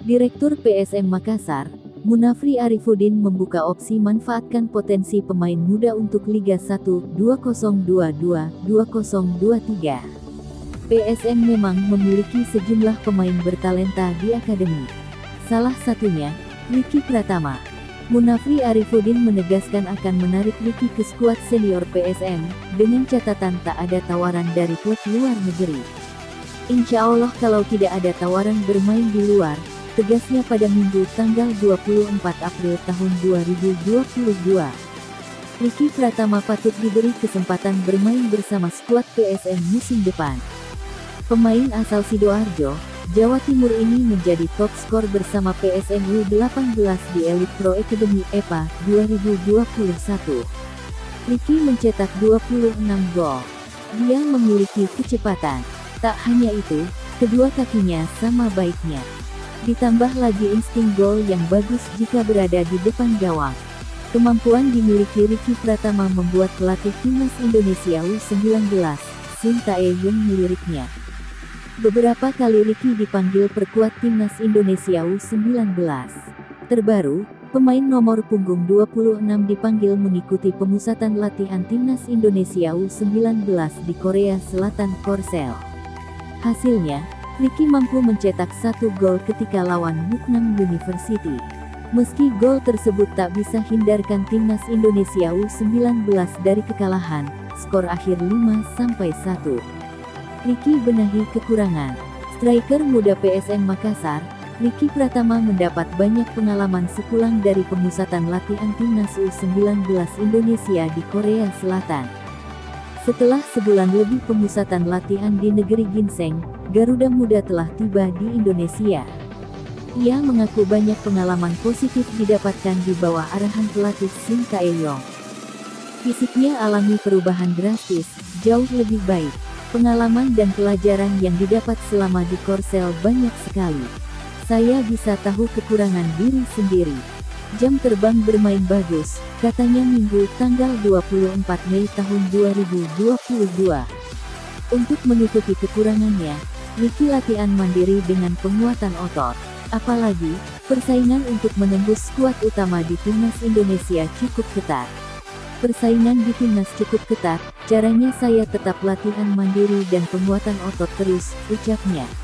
Direktur PSM Makassar, Munafri Arifuddin membuka opsi manfaatkan potensi pemain muda untuk Liga 1 2022-2023. PSM memang memiliki sejumlah pemain bertalenta di akademi. Salah satunya, Ricky Pratama. Munafri Arifuddin menegaskan akan menarik Ricky ke skuad senior PSM, dengan catatan tak ada tawaran dari klub luar negeri. Insya Allah kalau tidak ada tawaran bermain di luar, tegasnya pada Minggu tanggal 24 April tahun 2022. Ricky Pratama patut diberi kesempatan bermain bersama skuad PSM musim depan. Pemain asal Sidoarjo, Jawa Timur ini menjadi top skor bersama PSM U18 di Elite Pro Academy EPA 2021. Ricky mencetak 26 gol. Dia memiliki kecepatan. Tak hanya itu, kedua kakinya sama baiknya. Ditambah lagi insting gol yang bagus jika berada di depan gawang. Kemampuan dimiliki Ricky Pratama membuat pelatih Timnas Indonesia U19, Shin Tae-yong meliriknya. Beberapa kali Ricky dipanggil perkuat Timnas Indonesia U19. Terbaru, pemain nomor punggung 26 dipanggil mengikuti pemusatan latihan Timnas Indonesia U19 di Korea Selatan Korsel. Hasilnya, Ricky mampu mencetak 1 gol ketika lawan Yeugnam University. Meski gol tersebut tak bisa hindarkan Timnas Indonesia U19 dari kekalahan, skor akhir 5-1. Ricky benahi kekurangan. Striker muda PSM Makassar, Ricky Pratama mendapat banyak pengalaman sepulang dari pemusatan latihan Timnas U19 Indonesia di Korea Selatan. Setelah sebulan lebih pemusatan latihan di negeri ginseng, Garuda Muda telah tiba di Indonesia. Ia mengaku banyak pengalaman positif didapatkan di bawah arahan pelatih Shin Tae-yong. Fisiknya alami perubahan drastis, jauh lebih baik. Pengalaman dan pelajaran yang didapat selama di Korsel banyak sekali. Saya bisa tahu kekurangan diri sendiri. Jam terbang bermain bagus, katanya Minggu tanggal 24 Mei tahun 2022. Untuk menutupi kekurangannya, Ricky latihan mandiri dengan penguatan otot. Apalagi, persaingan untuk menembus skuad utama di Timnas Indonesia cukup ketat. Persaingan di Timnas cukup ketat, caranya saya tetap latihan mandiri dan penguatan otot terus, ucapnya.